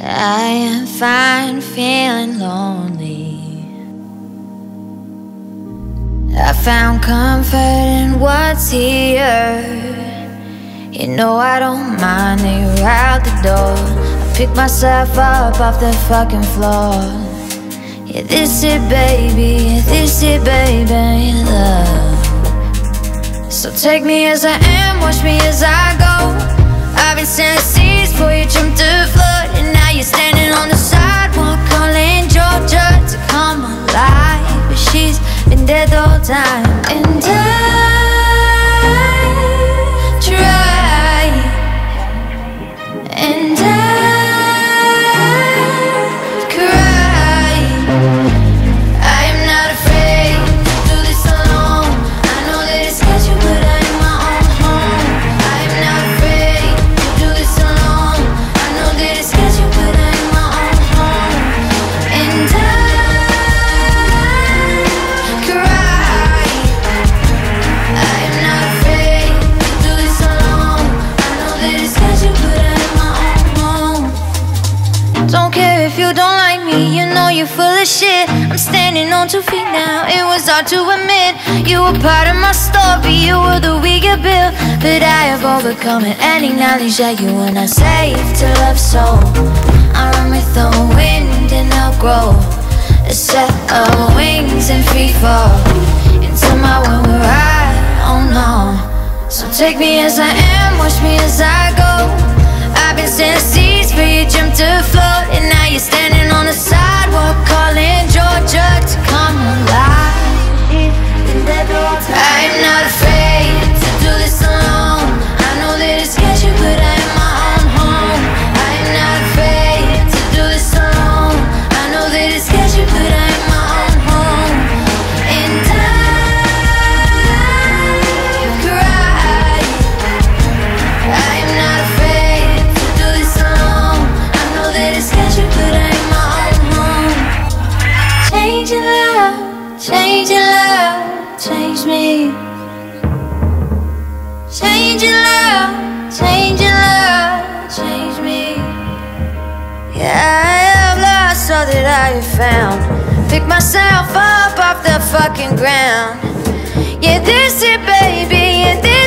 I am fine feeling lonely. I found comfort in what's here. You know I don't mind that you're out the door. I pick myself up off the fucking floor. Yeah, this it baby, love. So take me as I am, watch me as I go. I've been sailing seas before you jumped to flood, and now you're standing on the sidewalk calling Georgia to come alive, but she's been dead the whole time. And I tried, and I cried. I am not afraid to do this alone. I know that it's sketchy, but I am my own home. I am not afraid. Don't care if you don't like me, you know you're full of shit. I'm standing on 2 feet now, it was hard to admit. You were part of my story, you were the weaker built, but I have overcome it and acknowledge that you were not safe to love, so I run with the wind and I'll grow a set of wings and free fall into my world where I own all. So take me as I am, watch me as I go. I've been sailing seas before you jumped to float, and now you're standing on the sidewalk calling Georgia to come alive. I am not afraid to do this alone. I know that it's sketchy, but I am my own home. I am not afraid to do this alone. I know that it's sketchy, but I am my own home. And I cried. I am not afraid. Change your love, change me. Change your love, change your love, change me. Yeah, I have lost all that I have found. Pick myself up off the fucking ground. Yeah, this it, baby, yeah, this